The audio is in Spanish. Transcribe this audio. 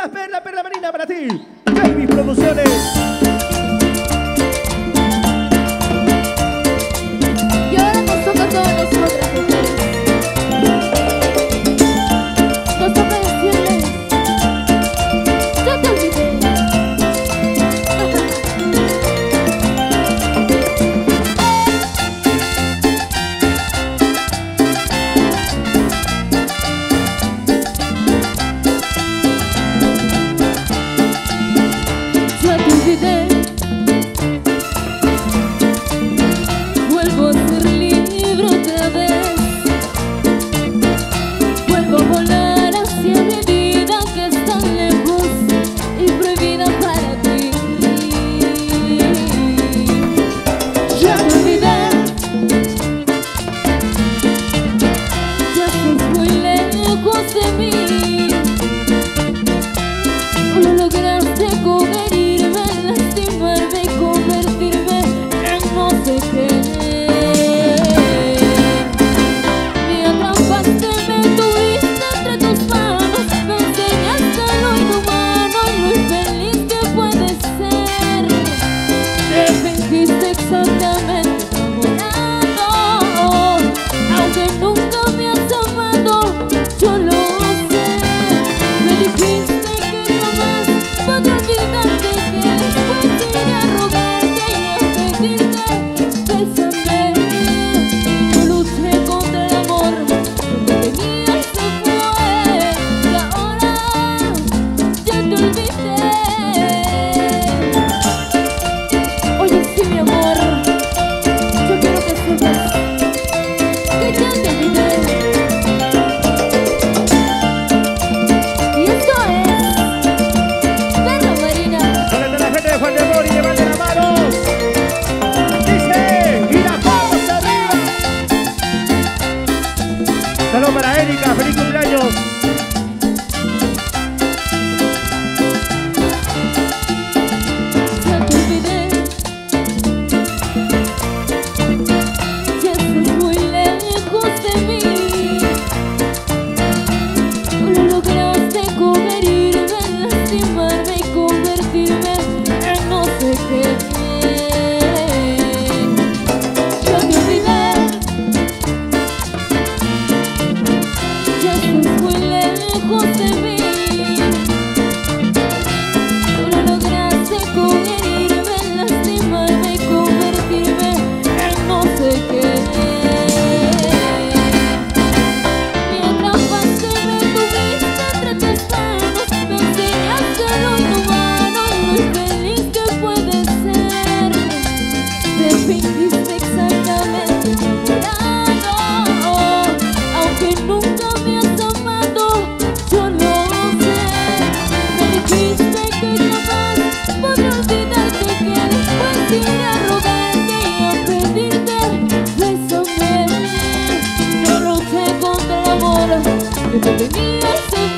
una perla marina para ti, Deivi Producciones. Y ahora nos toca a todas nosotras mujeres. Nos toca decirles: yo te olvidé. Vuelvo a ser libre otra vez, vuelvo a volar hacia mi vida que es tan lejos y prohibida para ti. Ya te olvidé, ya estás muy lejos de mí, no lograste coger. Saludos para Erika, feliz cumpleaños. Ya te olvidé, ya estás muy lejos de mí, no lograste cubrirme, lastimarme y convertirme en no sé qué. Yo te olvidé.